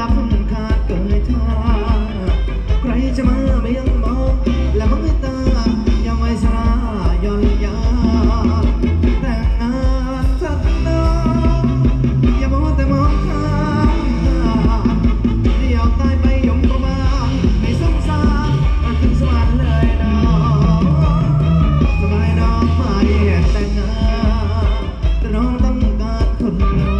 รักมันขาดเกินท่าใครจะมาไม่ยังมองและมองไม่ตายังไม่สลายย้อนยาแต่งงานสักน้องอย่ามองแต่มองข้ามเดี่ยวตายไปยงประมาณไม่สงสารมันถึงสวรรค์เลยน้องสบายน้องไม่แต่งงานแต่น้องต้องการคนรอ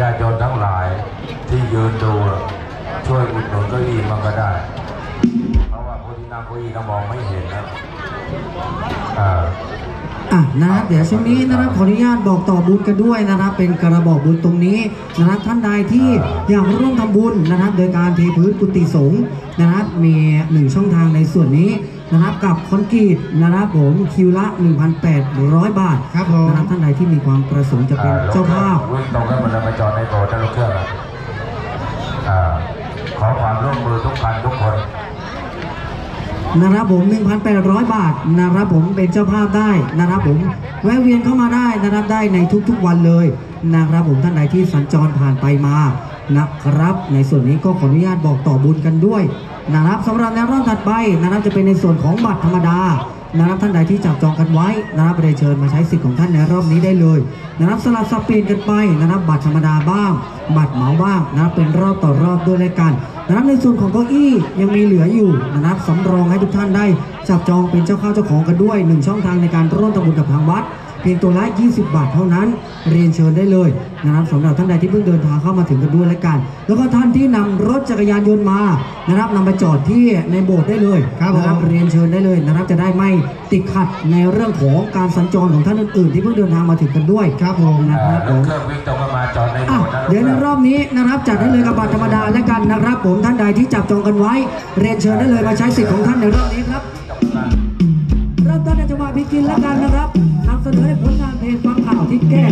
ญาติโยมทั้งหลายที่ยืนดูช่วยอุดหนุนเก้าอี้มันก็ได้เพราะว่าคนที่นั่งเก้าอี้มองไม่เห็นนะนะครับเดี๋ยวช่วงนี้นะครับขออนุญาตบอกต่อบุญกันด้วยนะครับเป็นกระบอกบุญตรงนี้นะครับท่านใดที่อยากร่วมทำบุญนะครับโดยการเทพื้นกุฏิสงฆ์นะครับมี1ช่องทางในส่วนนี้นะครับกับคอนกรีตนะครับผมคิวละ 1,800 บาทครับผมท่านใดที่มีความประสงค์จะเป็นเจ้าภาพตรงนั้นมันมาจอดในโบสถ์นั่นรถเครื่องขอความร่วมมือทุกท่านทุกคนนะครับผม 1,800 บาทนะครับผมเป็นเจ้าภาพได้นะครับผมแวะเวียนเข้ามาได้นะครับได้ในทุกๆวันเลยนะครับผมท่านใดที่สัญจรผ่านไปมานะครับในส่วนนี้ก็ขออนุญาตบอกต่อบุญกันด้วยนะครับสำหรับในรอบถัดไปนะครับจะเป็นในส่วนของบัตรธรรมดานะครับท่านใดที่จับจองกันไว้นะครับได้เชิญมาใช้สิทธิ์ของท่านในรอบนี้ได้เลยนะครับสลับสับเปลี่ยนกันไปนะครับบัตรธรรมดาบ้างบัตรเหมาบ้างนะครับเป็นรอบต่อรอบด้วยกันนะครับในส่วนของเก้าอี้ยังมีเหลืออยู่นะครับสำรองให้ทุกท่านได้จับจองเป็นเจ้าข้าวเจ้าของกันด้วย1ช่องทางในการร่วมทำบุญกับทางวัดเพียงตัวละ20 บาทเท่านั้นเรียนเชิญได้เลยนะครับสำหรับท่านใดที่เพิ่งเดินทางเข้ามาถึงกันด้วยกันแล้วก็ท่านที่นำรถจักรยานยนต์มานะครับนำไปจอดที่ในโบสถ์ได้เลยนะครับเรียนเชิญได้เลยนะครับจะได้ไม่ติดขัดในเรื่องของการสัญจรของท่านอื่นๆที่เพิ่งเดินทางมาถึงกันด้วยครับผมนะครับผมเดี๋ยวในรอบนี้นะครับจัดได้เลยกับบัตรธรรมดาและกันนะครับผมท่านใดที่จับจองกันไว้เรียนเชิญได้เลยมาใช้สิทธิ์ของท่านในรอบนี้ครับเริ่มต้นในจังหวะพิจิตรและกันนะครับนำเสนอผลงานเพลงฟังข่าวที่แก้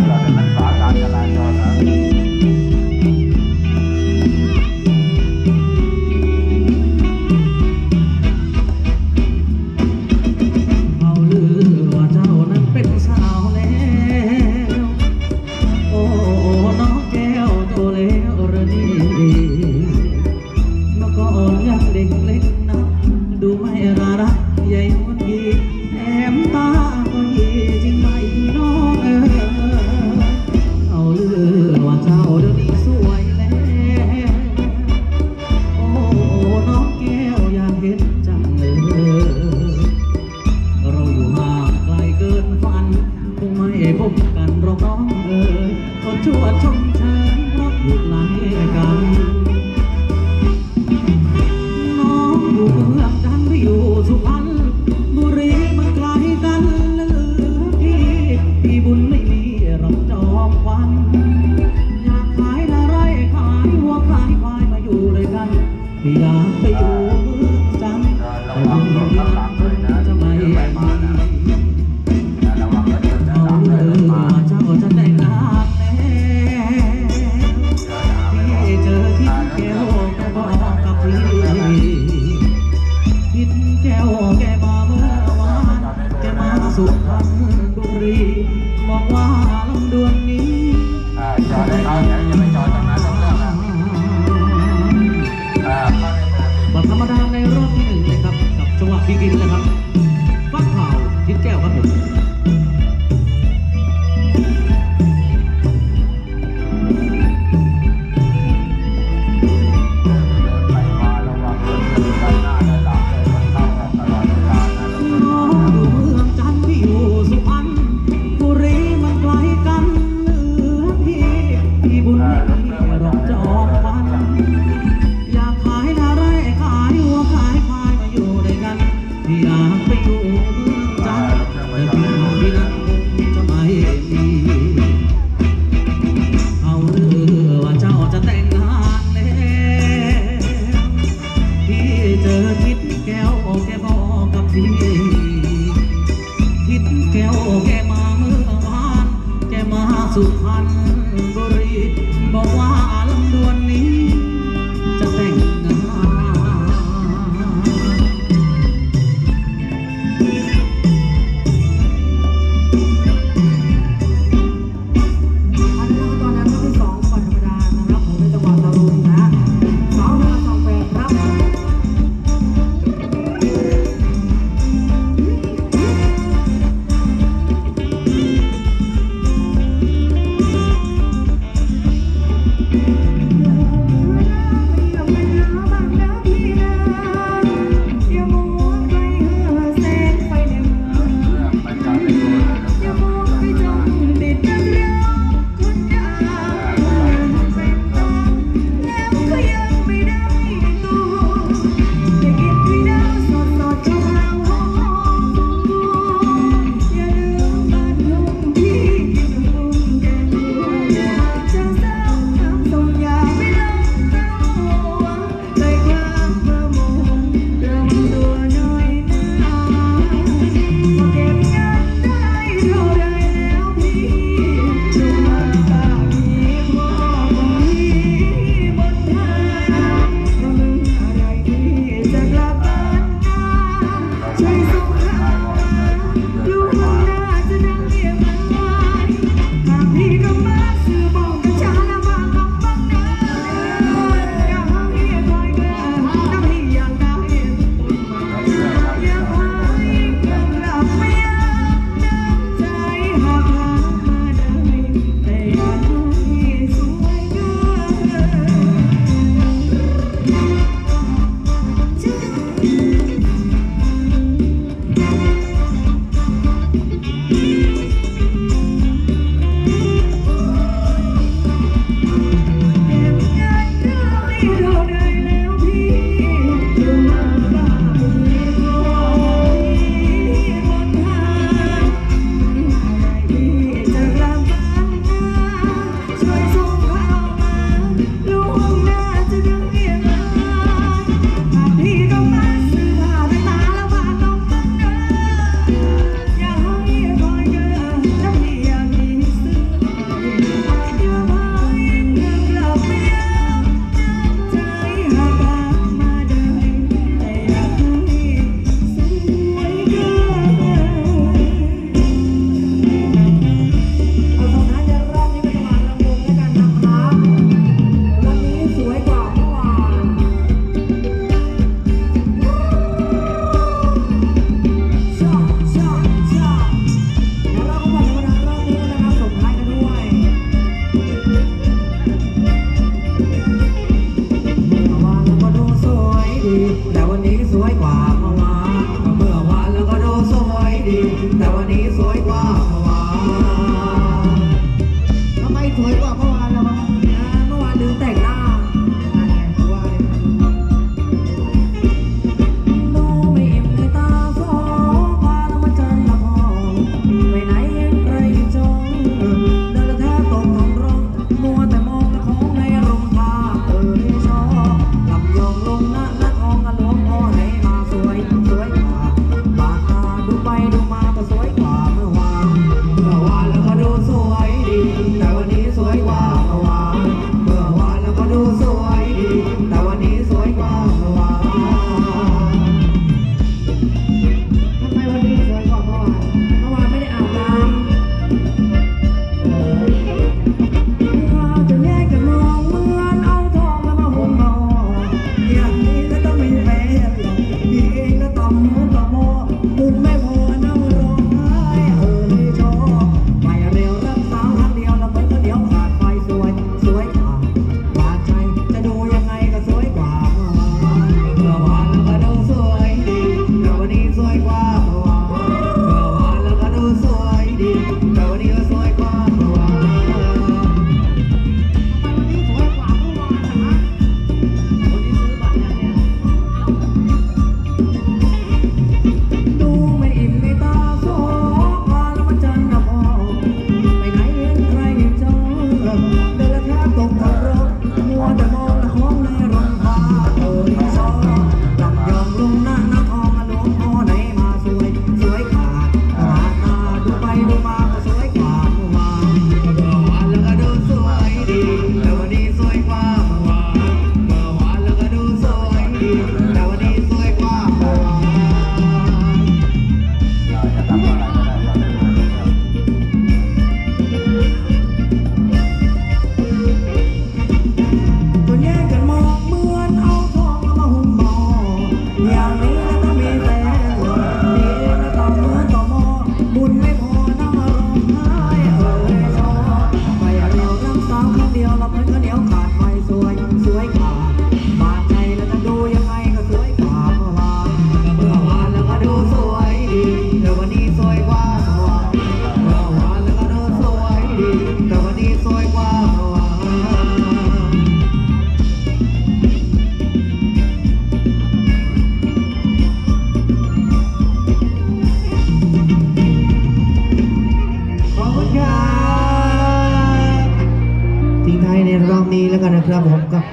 รอบนี้แล้วกันนะครับผมกับ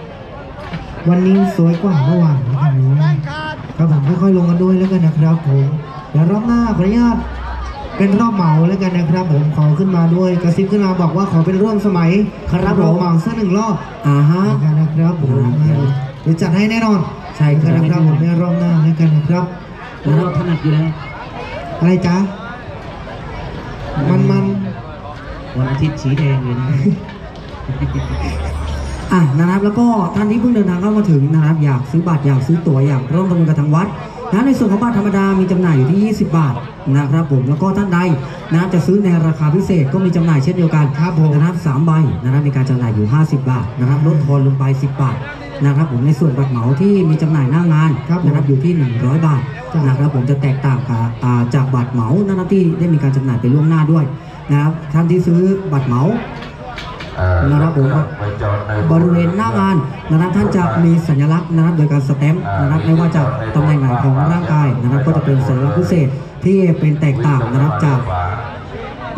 วันนี้สวยกว่าเมื่อวานนะครับผมค่อยๆลงกันด้วยแล้วกันนะครับผมเดี๋ยวรอบหน้าขออนุญาตเป็นรอบเหมาแล้วกันนะครับผมขอขึ้นมาด้วยกระซิบขึ้นมาบอกว่าขอเป็นร่วมสมัยครับผมเหมาสักหนึ่งรอบฮะนะครับผมเดี๋ยวจัดให้แน่นอนใช่กันนะครับผมในรอบหน้าแล้วกันนะครับรอบถนัดอยู่แล้วอะไรจ๊ะมันวันอาทิตย์สีแดงเลยนะนะครับแล้วก็ท่านที่เพิ่งเดินทางเข้ามาถึงนะครับอยากซื้อบัตรอยากซื้อตั๋วอยากร่วมทำบุญกับทางวัดนะในส่วนของบัตรธรรมดามีจำหน่ายอยู่ที่20บาทนะครับผมแล้วก็ท่านใดนะจะซื้อในราคาพิเศษก็มีจำหน่ายเช่นเดียวกันครับผมนะครับ3ใบนะครับในการจำหน่ายอยู่50บาทนะครับลดทอนลงไป10บาทนะครับผมในส่วนบัตรเหมาที่มีจำหน่ายหน้างานนะครับอยู่ที่100บาทนะครับผมจะแตกต่างจากบัตรเหมานะครับที่ได้มีการจำหน่ายไปล่วงหน้าด้วยนะครับท่านที่ซื้อบัตรเหมานะครับผมบริเวณหน้างานนะครับท่านจะมีสัญลักษณ์นะครับโดยการสแตมป์นะครับไม่ว่าจะตำแหน่งไหนของร่างกายนะครับก็จะเป็นสัญลักษณ์พิเศษที่เป็นแตกต่างนะครับจาก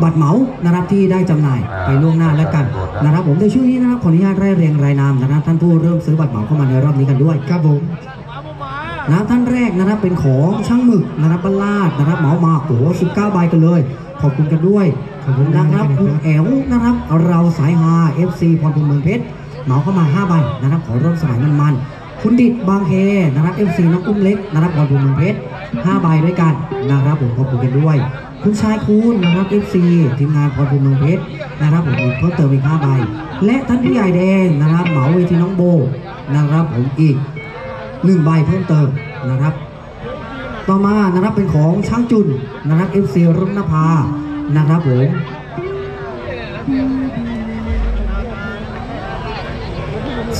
บัตรเหมานะครับที่ได้จำหน่ายไปล่วงหน้าแล้วกันนะครับผมในช่วงนี้นะครับขออนุญาตไล่เรียงรายนามนะครับท่านผู้เริ่มซื้อบัตรเหมาเข้ามาในรอบนี้กันด้วยครับผมนะท่านแรกนะครับเป็นของช่างหมึกนะครับบรรลาดนะครับเหมามาโอ้โห19ใบกันเลยขอบคุณกันด้วยขอบคุณนะครับคุณแอ๋วนะครับเราสายฮา FC พรบุญเมืองเพชรเหมาเข้ามา5ใบนะครับขอร่วมสมัยมันๆคุณดิดบางเฮนะครับ FC น้องอุ้มเล็กนะครับพรบุญเมืองเพชร5ใบด้วยกันนะครับผมขอบคุณกันด้วยคุณชายคุณนะครับ FC ทีมงานพรบุญเมืองเพชรนะครับผมเพิ่มเติมอีก5ใบและท่านผู้ใหญ่แดงนะครับเหมาเวทีน้องโบนะครับผมอีก1ใบเพิ่มเติมนะครับต่อมานะครับเป็นของช่างจุนนะครับ FC รุ่งนภานะครับผม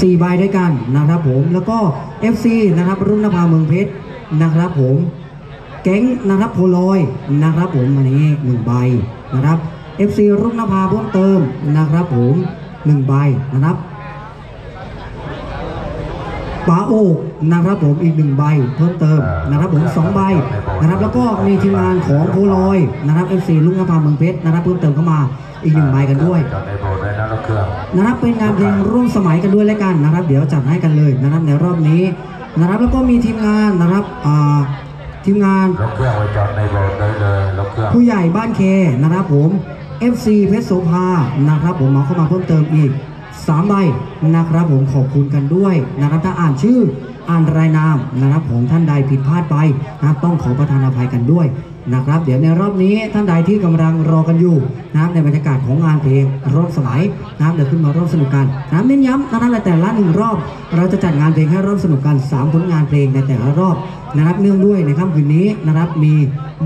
4ใบด้วยกันนะครับผมแล้วก็ FC นะครับรุ่งนภาเมืองเพชรนะครับผมแก๊งนะครับโพลอยนะครับผมอันนี้1ใบนะครับ FC รุ่งนภาเพิ่มเติมนะครับผม1ใบนะครับป๋าโอนะครับผมอีก1ใบเพิ่มเติมนะครับผม2ใบนะครับแล้วก็มีทีมงานของโพลอยนะครับ FC ลุงนภาเมืองเพชรนะครับเพิ่มเติมเข้ามาอีก1ใบกันด้วยนะครับเป็นงานเพลงร่วมสมัยกันด้วยแล้วกันนะครับเดี๋ยวจัดให้กันเลยนะครับในรอบนี้นะครับแล้วก็มีทีมงานนะครับทีมงานผู้ใหญ่บ้านเคนะครับผม FC เพชรโสภานะครับผมมาเข้ามาเพิ่มเติมอีก3ใบนะครับผมขอบคุณกันด้วยนะครับถ้าอ่านชื่ออ่านรายนามนะครับของท่านใดผิดพลาดไปนะต้องขอประทานอภัยกันด้วยนะครับเดี๋ยวในรอบนี้ท่านใดที่กำลังรอกันอยู่นะครับในบรรยากาศของงานเพลงร่วมสมัยนะครับเดี๋ยวขึ้นมาร่วมสนุกกันนะเน้นย้ำนะครับในแต่ละ1รอบเราจะจัดงานเพลงให้ร่วมสนุกกัน3ผลงานเพลงในแต่ละรอบนะครับเนื่องด้วยในค่ำคืนนี้นะครับมี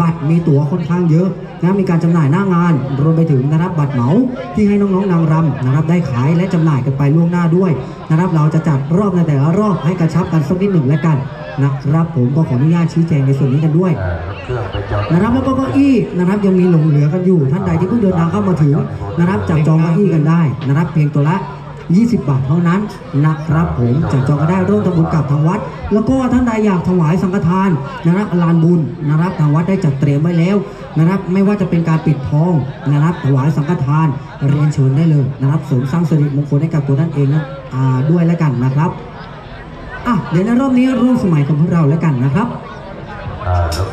บัตรมีตั๋วค่อนข้างเยอะนะมีการจำหน่ายหน้างานรวมไปถึงนะครับบัตรเหมาที่ให้น้องๆนางรำนะครับได้ขายและจำหน่ายกันไปล่วงหน้าด้วยนะครับเราจะจัดรอบในแต่ละรอบให้กระชับกันสักนิดหนึ่งแล้วกันนะครับผมก็ขออนุญาตชี้แจงในส่วนนี้กันด้วยนะครับแล้วก็เก้าอี้นะครับยังมีหลงเหลือกันอยู่ท่านใดที่เพิ่งเดินทางเข้ามาถึงนะครับจับจองเก้าอี้กันได้นะครับเพียงตัวละ20บาทเท่านั้นนะครับผมจัดจองก็ได้ร่วมทำบุญกับทางวัดแล้วก็ท่านใดอยากถวายสังฆทานนะครับลานบุญนะครับทางวัดได้จัดเตรียมไว้แล้วนะครับไม่ว่าจะเป็นการปิดทองนะครับถวายสังฆทานเรียนเชิญได้เลยนะครับเสริมสร้างสิริมงคลให้กับตัวท่านเองนะด้วยแล้วกันนะครับเดี๋ยวในรอบนี้ร่วมสมัยของพวกเราแล้วกันนะครับ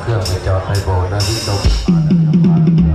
เครื่องไปจอดไปโบนที่ตรง